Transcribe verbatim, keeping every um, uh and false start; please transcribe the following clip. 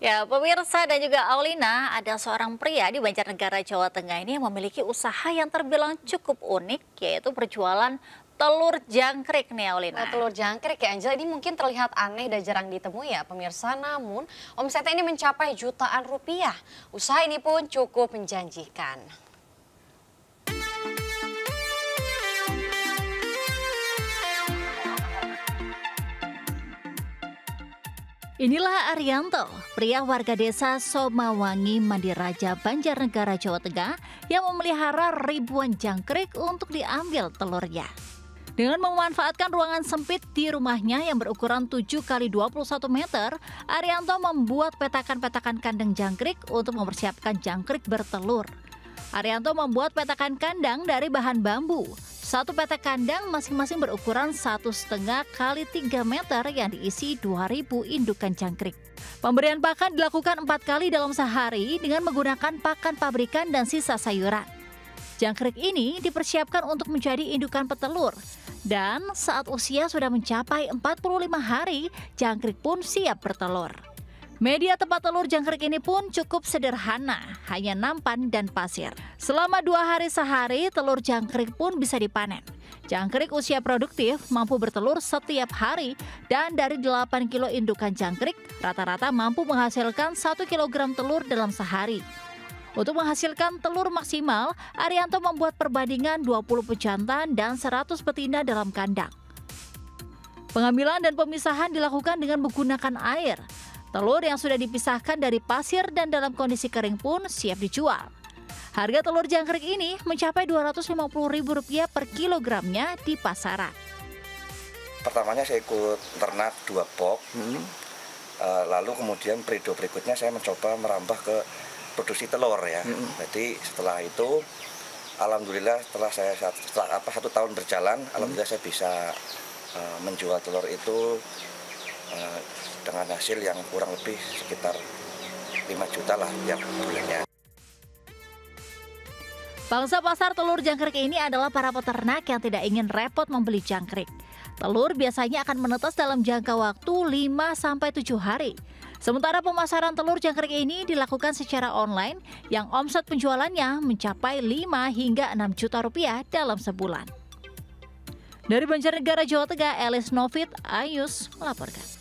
Ya, pemirsa dan juga Aulina, ada seorang pria di Banjarnegara, Jawa Tengah ini yang memiliki usaha yang terbilang cukup unik, yaitu berjualan telur jangkrik nih Aulina. Nah, telur jangkrik ya Angela, ini mungkin terlihat aneh dan jarang ditemui ya pemirsa, namun omsetnya ini mencapai jutaan rupiah. Usaha ini pun cukup menjanjikan. Inilah Arianto, pria warga desa Somawangi, Mandiraja, Banjarnegara, Jawa Tengah yang memelihara ribuan jangkrik untuk diambil telurnya. Dengan memanfaatkan ruangan sempit di rumahnya yang berukuran tujuh kali dua puluh satu meter, Arianto membuat petakan-petakan kandang jangkrik untuk mempersiapkan jangkrik bertelur. Arianto membuat petakan kandang dari bahan bambu. Satu petak kandang masing-masing berukuran satu koma lima kali tiga meter yang diisi dua ribu indukan jangkrik. Pemberian pakan dilakukan empat kali dalam sehari dengan menggunakan pakan pabrikan dan sisa sayuran. Jangkrik ini dipersiapkan untuk menjadi indukan petelur. Dan saat usia sudah mencapai empat puluh lima hari, jangkrik pun siap bertelur. Media tempat telur jangkrik ini pun cukup sederhana, hanya nampan dan pasir. Selama dua hari sehari, telur jangkrik pun bisa dipanen. Jangkrik usia produktif mampu bertelur setiap hari dan dari delapan kilo indukan jangkrik, rata-rata mampu menghasilkan satu kilogram telur dalam sehari. Untuk menghasilkan telur maksimal, Arianto membuat perbandingan dua puluh pejantan dan seratus betina dalam kandang. Pengambilan dan pemisahan dilakukan dengan menggunakan air. Telur yang sudah dipisahkan dari pasir dan dalam kondisi kering pun siap dijual. Harga telur jangkrik ini mencapai dua ratus lima puluh ribu rupiah per kilogramnya di pasaran. Pertamanya saya ikut ternak dua box, hmm. lalu kemudian periode berikutnya saya mencoba merambah ke produksi telur ya. Hmm. Jadi setelah itu, alhamdulillah setelah saya setelah apa satu tahun berjalan, hmm. alhamdulillah saya bisa uh, menjual telur itu dengan hasil yang kurang lebih sekitar lima juta lah tiap bulannya. Pangsa pasar telur jangkrik ini adalah para peternak yang tidak ingin repot membeli jangkrik. Telur biasanya akan menetas dalam jangka waktu lima sampai tujuh hari. Sementara pemasaran telur jangkrik ini dilakukan secara online yang omset penjualannya mencapai lima hingga enam juta rupiah dalam sebulan. Dari Banjarnegara, Jawa Tengah, Elis Novit Ayus melaporkan.